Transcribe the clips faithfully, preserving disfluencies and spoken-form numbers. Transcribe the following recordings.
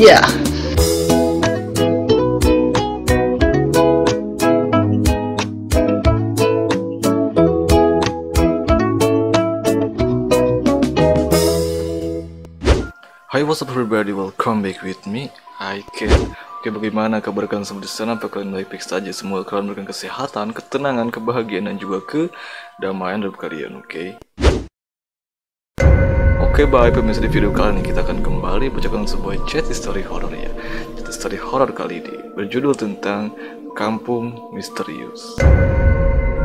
Ya. Yeah. Hai, what's up everybody, welcome back with me, Aiken. Oke, bagaimana kabar kalian semua di sana? Apa kalian baik-baik saja? Semoga kalian berikan kesehatan, ketenangan, kebahagiaan, dan juga kedamaian dalam kalian, oke? Okay? Oke, okay, baik pemirsa, di video kali ini kita akan kembali bacakan sebuah chat history horror ya. Chat history horror kali ini berjudul tentang Kampung Misterius.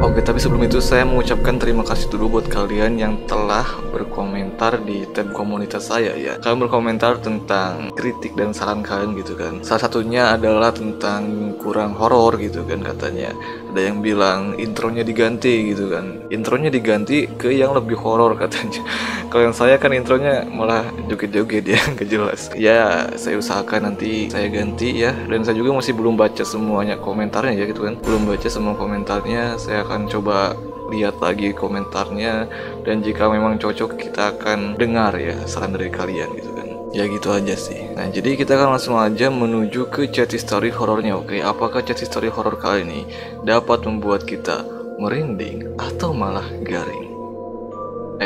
Oke, tapi sebelum itu saya mengucapkan terima kasih dulu buat kalian yang telah berkomentar di tab komunitas saya ya. Kalian berkomentar tentang kritik dan saran kalian gitu kan. Salah satunya adalah tentang kurang horor gitu kan katanya. Ada yang bilang intronya diganti gitu kan. Intronya diganti ke yang lebih horor katanya. Kalau yang saya kan intronya malah joget-joget ya, gak jelas. Ya, saya usahakan nanti saya ganti ya. Dan saya juga masih belum baca semuanya komentarnya ya gitu kan. Belum baca semua komentarnya, saya akan coba lihat lagi komentarnya, dan jika memang cocok kita akan dengar ya saran dari kalian gitu kan. Ya gitu aja sih. Nah, jadi kita akan langsung aja menuju ke chat history horornya. Oke, apakah chat history horor kali ini dapat membuat kita merinding atau malah garing?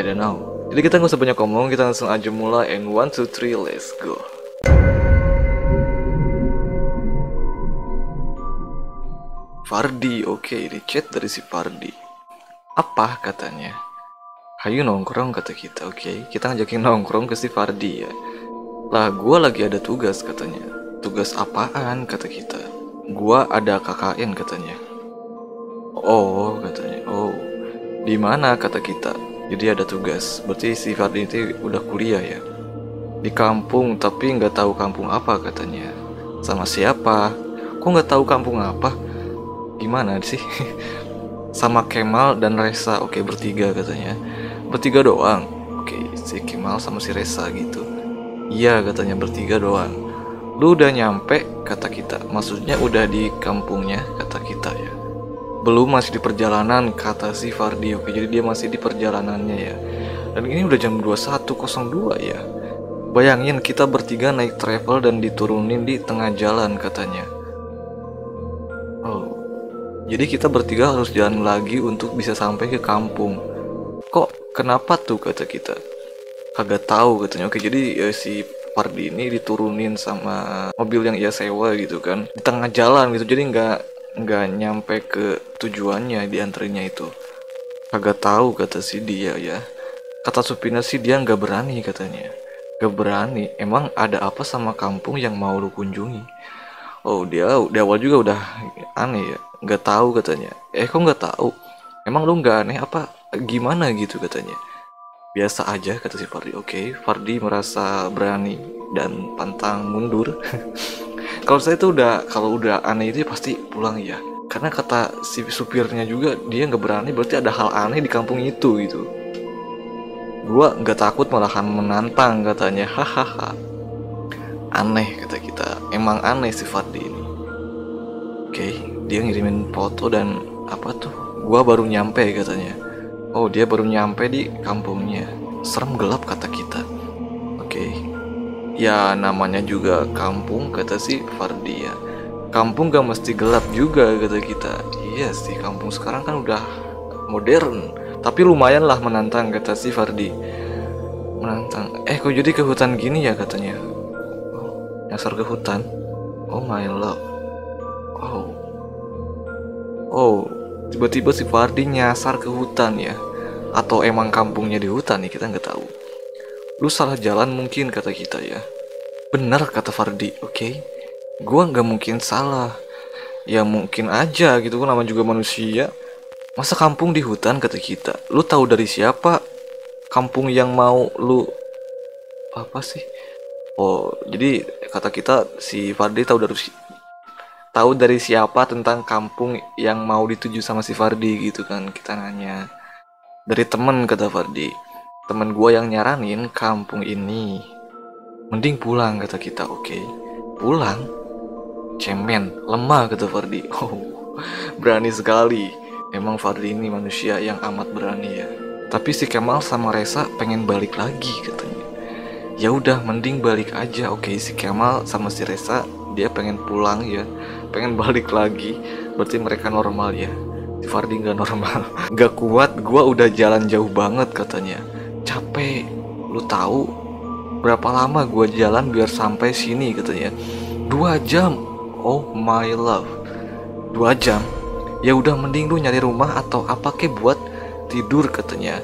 I don't know. Jadi kita nggak usah banyak ngomong, kita langsung aja mulai. And one, two, three, let's go. Fardi, oke, okay, ini chat dari si Fardi. Apa katanya? Hayu nongkrong kata kita, oke, okay. Kita ngajakin nongkrong ke si Fardi ya. Lah, gua lagi ada tugas katanya. Tugas apaan kata kita? Gua ada K K N katanya. Oh katanya, oh. Di mana kata kita? Jadi ada tugas. Berarti si Fardi itu udah kuliah ya. Di kampung, tapi nggak tahu kampung apa katanya. Sama siapa? Kok nggak tahu kampung apa? Gimana sih? Sama Kemal dan Reza, oke, bertiga katanya. Bertiga doang. Oke, si Kemal sama si Reza gitu. Iya katanya bertiga doang. Lu udah nyampe kata kita. Maksudnya udah di kampungnya kata kita ya. Belum, masih di perjalanan kata si Fardi. Oke, jadi dia masih di perjalanannya ya. Dan ini udah jam dua puluh satu nol dua ya. Bayangin kita bertiga naik travel dan diturunin di tengah jalan katanya. Oh. Jadi kita bertiga harus jalan lagi untuk bisa sampai ke kampung. Kok kenapa tuh kata kita? Kagak tahu katanya. Oke, jadi ya, si Fardi ini diturunin sama mobil yang ia sewa gitu kan. Di tengah jalan gitu. Jadi nggak nggak nyampe ke tujuannya, diantrinya itu. Kagak tahu kata si dia ya. Kata supirnya sih dia nggak berani katanya. Nggak berani. Emang ada apa sama kampung yang mau lu kunjungi? Oh, dia di awal juga udah aneh ya. Nggak tahu katanya. Eh, kok nggak tahu? Emang lu nggak aneh apa gimana gitu katanya. Biasa aja kata si Fardi. Oke, Fardi merasa berani dan pantang mundur. Kalau saya tuh udah, kalau udah aneh itu pasti pulang ya. Karena kata si supirnya juga dia nggak berani, berarti ada hal aneh di kampung itu gitu. Gua nggak takut, malahan menantang katanya. Hahaha. Aneh kata kita. Emang aneh si Fardi ini. Oke. Dia ngirimin foto dan apa tuh? Gua baru nyampe katanya. Oh, dia baru nyampe di kampungnya. Serem gelap kata kita. Oke. Okay. Ya namanya juga kampung kata si Fardi ya. Kampung gak mesti gelap juga kata kita. Iya sih, kampung sekarang kan udah modern. Tapi lumayan lah menantang kata si Fardi. Menantang. Eh, kok jadi ke hutan gini ya katanya. Nyasar ke hutan. Oh my love. Oh. Oh, tiba-tiba si Fardi nyasar ke hutan ya. Atau emang kampungnya di hutan nih, kita nggak tahu. Lu salah jalan mungkin kata kita ya. Benar kata Fardi, oke. Okay? Gua nggak mungkin salah. Ya mungkin aja gitu, kan namanya juga manusia. Masa kampung di hutan kata kita. Lu tahu dari siapa? Kampung yang mau lu apa sih? Oh, jadi kata kita si Fardi tahu dari si tahu dari siapa tentang kampung yang mau dituju sama si Fardi gitu kan. Kita nanya dari temen kata Fardi. Temen gua yang nyaranin kampung ini, mending pulang kata kita. Oke, okay. Pulang? Cemen, lemah kata Fardi. Oh, berani sekali. Emang Fardi ini manusia yang amat berani ya. Tapi si Kemal sama Reza pengen balik lagi katanya. ya udah mending balik aja. Oke, si Kemal sama si Reza dia pengen pulang ya, pengen balik lagi, berarti mereka normal ya. Si Fardi nggak normal, nggak kuat, gua udah jalan jauh banget katanya, capek. Lu tahu berapa lama gua jalan biar sampai sini katanya? Dua jam. Oh my love, dua jam. Ya udah mending lu nyari rumah atau apa kek buat tidur katanya,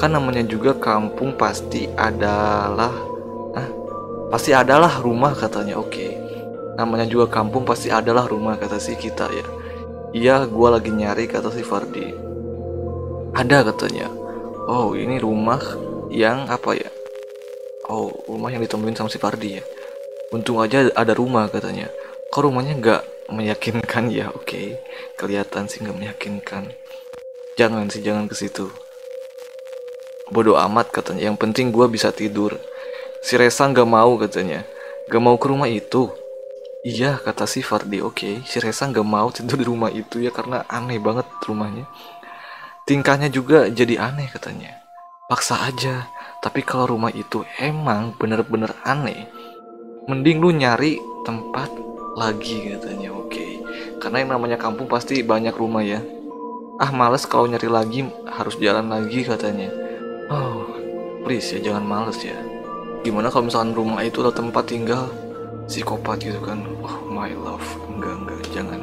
kan namanya juga kampung pasti adalah ah pasti adalah rumah katanya. Oke, namanya juga kampung pasti adalah rumah kata si kita ya. Iya, gua lagi nyari kata si Fardi. Ada katanya. Oh, ini rumah yang apa ya? Oh, rumah yang ditemuin sama si Fardi ya. Untung aja ada rumah katanya. Kok rumahnya nggak meyakinkan ya? Oke, kelihatan sih nggak meyakinkan. Jangan sih, jangan ke situ. Bodoh amat katanya. Yang penting gua bisa tidur. Si Reza nggak mau katanya. Nggak mau ke rumah itu. Iya kata si Fardi. Oke, okay. Si Reza nggak mau tidur di rumah itu ya karena aneh banget rumahnya. Tingkahnya juga jadi aneh katanya. Paksa aja. Tapi kalau rumah itu emang bener-bener aneh, mending lu nyari tempat lagi katanya. Oke, okay. Karena yang namanya kampung pasti banyak rumah ya. Ah males kalau nyari lagi, harus jalan lagi katanya. Oh please ya, jangan males ya. Gimana kalau misalkan rumah itu atau tempat tinggal psikopat gitu kan? Oh my love, enggak enggak jangan,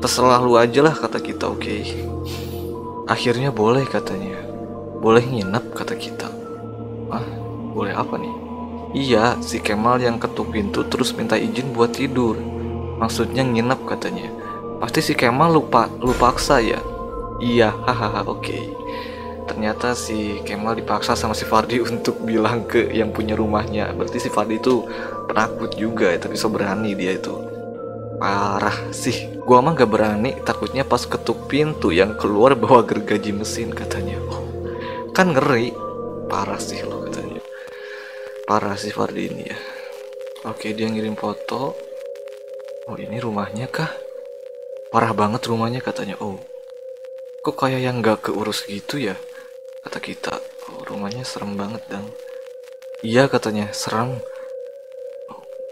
terserah lu aja lah kata kita. Oke, okay. Akhirnya boleh katanya, boleh nginep kata kita. Ah boleh apa nih? Iya, si Kemal yang ketuk pintu terus minta izin buat tidur, maksudnya nginep katanya. Pasti si Kemal lupa lu paksa ya. Iya hahaha. Oke, okay. Ternyata si Kemal dipaksa sama si Fardi untuk bilang ke yang punya rumahnya. Berarti si Fardi itu penakut juga ya, tapi so berani dia itu. Parah sih. Gua mah gak berani, takutnya pas ketuk pintu yang keluar bawa gergaji mesin katanya. Oh, kan ngeri. Parah sih lo katanya. Parah si Fardi ini ya. Oke, dia ngirim foto. Oh ini rumahnya kah? Parah banget rumahnya katanya. Oh kok kayak yang gak keurus gitu ya kata kita. Oh, rumahnya serem banget dan iya katanya serem.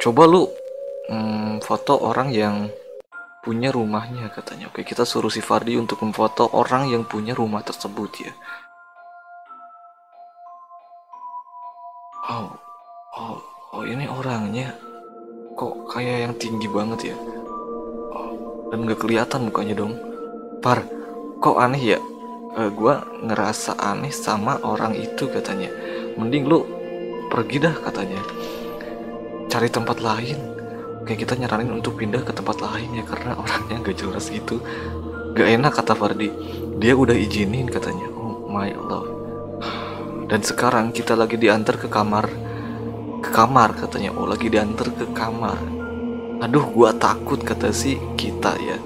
Coba lu hmm, foto orang yang punya rumahnya katanya. Oke, kita suruh si Fardi untuk memfoto orang yang punya rumah tersebut ya. Oh oh, oh ini orangnya kok kayak yang tinggi banget ya. Oh, dan gak kelihatan mukanya dong. Par, kok aneh ya? Uh, gua ngerasa aneh sama orang itu katanya. Mending lu pergi dah katanya, cari tempat lain. Kayak kita nyaranin untuk pindah ke tempat lain ya, karena orangnya gak jelas gitu. Gak enak kata Fardi. Dia udah izinin katanya. Oh my love. Dan sekarang kita lagi diantar ke kamar. Ke kamar katanya. Oh lagi diantar ke kamar. Aduh gua takut kata si kita ya.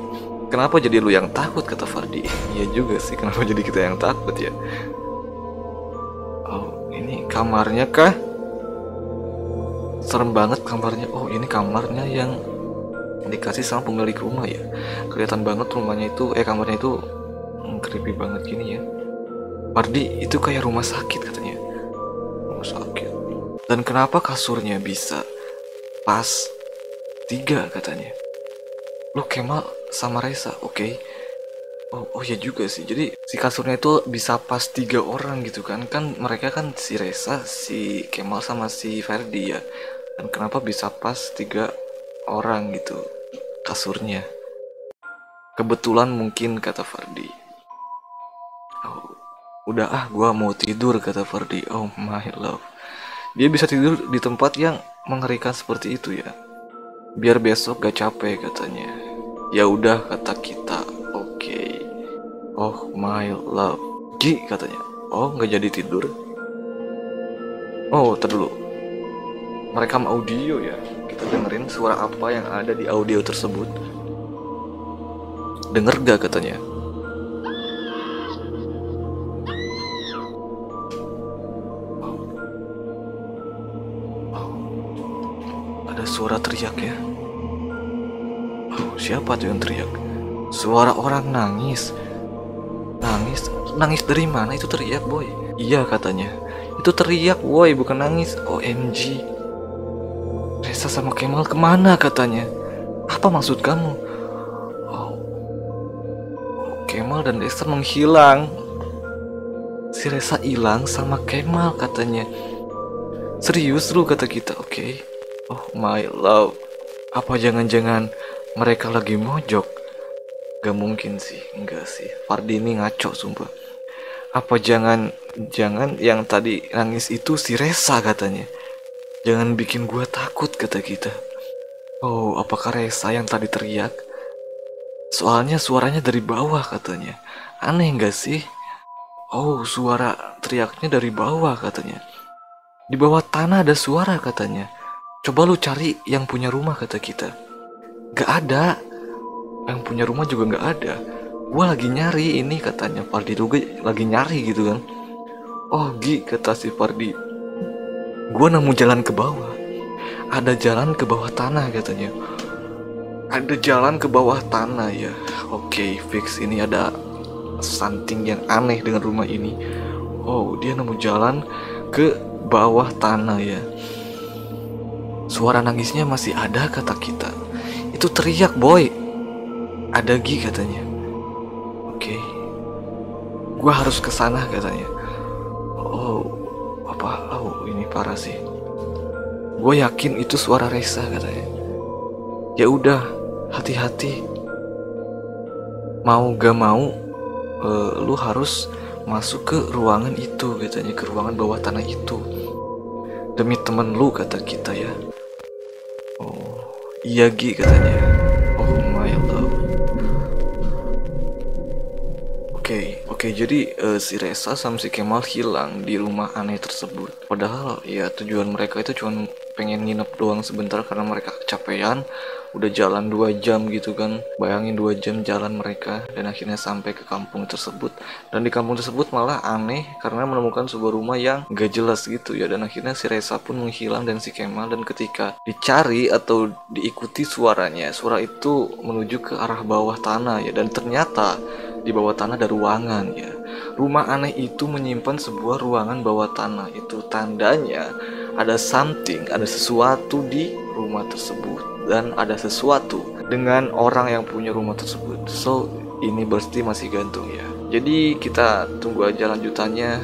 Kenapa jadi lu yang takut kata Fardi? Iya juga sih, kenapa jadi kita yang takut ya? Oh ini kamarnya kah? Serem banget kamarnya. Oh ini kamarnya yang dikasih sama pemilik rumah ya. Kelihatan banget rumahnya itu, eh kamarnya itu hmm, creepy banget gini ya. Fardi itu kayak rumah sakit katanya. Rumah sakit. Dan kenapa kasurnya bisa pas tiga katanya? Lu Kemal sama Reza, oke? Okay. Oh, oh ya juga sih. Jadi si kasurnya itu bisa pas tiga orang gitu kan? Kan mereka kan si Reza, si Kemal sama si Fardi ya. Dan kenapa bisa pas tiga orang gitu kasurnya? Kebetulan mungkin kata Fardi. Oh, udah ah, gua mau tidur kata Fardi. Oh my love. Dia bisa tidur di tempat yang mengerikan seperti itu ya. Biar besok gak capek katanya. Ya udah kata kita. Oke, okay. Oh my love. Gi katanya. Oh nggak jadi tidur. Oh ntar dulu, merekam audio ya. Kita dengerin suara apa yang ada di audio tersebut. Denger gak katanya? Suara teriak ya. Oh, siapa tuh yang teriak? Suara orang nangis. Nangis? Nangis dari mana itu teriak boy? Iya katanya. Itu teriak woi, bukan nangis. O M G, Reza sama Kemal kemana katanya? Apa maksud kamu? Oh. Kemal dan Reza menghilang. Si Reza hilang sama Kemal katanya. Serius lu, kata kita. Oke, okay. Oh my love, apa jangan-jangan mereka lagi mojok? Gak mungkin sih, enggak sih. Fardi ini ngaco sumpah. Apa jangan-jangan yang tadi nangis itu si Reza katanya? Jangan bikin gua takut, kata kita. Oh, apakah Reza yang tadi teriak? Soalnya suaranya dari bawah katanya. Aneh nggak sih? Oh, suara teriaknya dari bawah katanya. Di bawah tanah ada suara katanya. Coba lu cari yang punya rumah, kata kita. Gak ada. Yang punya rumah juga gak ada. Gue lagi nyari ini katanya. Fardi juga lagi nyari gitu kan. Oh Gi, kata si Fardi, gue nemu jalan ke bawah. Ada jalan ke bawah tanah katanya. Ada jalan ke bawah tanah ya. Oke, fix ini ada something yang aneh dengan rumah ini. Oh, dia nemu jalan ke bawah tanah ya. Suara nangisnya masih ada, kata kita. Itu teriak boy. Ada Gi katanya. Oke, okay. Gue harus ke sana katanya. Oh, apa? Oh, ini parah sih. Gue yakin itu suara Reza katanya. Ya udah, hati-hati. Mau gak mau, uh, lu harus masuk ke ruangan itu katanya, ke ruangan bawah tanah itu. Demi temen lu, kata kita ya. Oh, iya Gi katanya. Oh my love. Oke, okay, jadi uh, si Reza sama si Kemal hilang di rumah aneh tersebut. Padahal ya tujuan mereka itu cuma pengen nginep doang sebentar karena mereka kecapean. Udah jalan dua jam gitu kan. Bayangin dua jam jalan mereka dan akhirnya sampai ke kampung tersebut. Dan di kampung tersebut malah aneh karena menemukan sebuah rumah yang gak jelas gitu ya. Dan akhirnya si Reza pun menghilang dan si Kemal, dan ketika dicari atau diikuti suaranya, suara itu menuju ke arah bawah tanah ya. Dan ternyata di bawah tanah ada ruangan ya. Rumah aneh itu menyimpan sebuah ruangan bawah tanah. Itu tandanya ada something, ada sesuatu di rumah tersebut. Dan ada sesuatu dengan orang yang punya rumah tersebut. So, ini berarti masih gantung ya. Jadi kita tunggu aja lanjutannya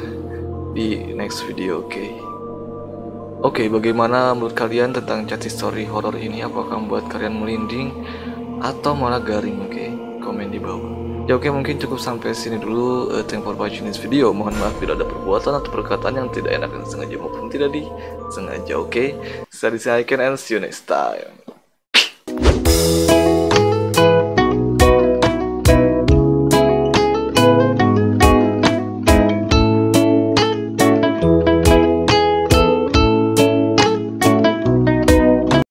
di next video, oke okay? Oke, okay, bagaimana menurut kalian tentang chat history horror ini? Apakah membuat kalian merinding atau malah garing? Oke, okay? Komen di bawah. Ya oke, mungkin cukup sampai sini dulu. Uh, thank for watching this video. Mohon maaf bila ada perbuatan atau perkataan yang tidak enak dan sengaja maupun tidak disengaja. Oke, saya Aiken and see you next time.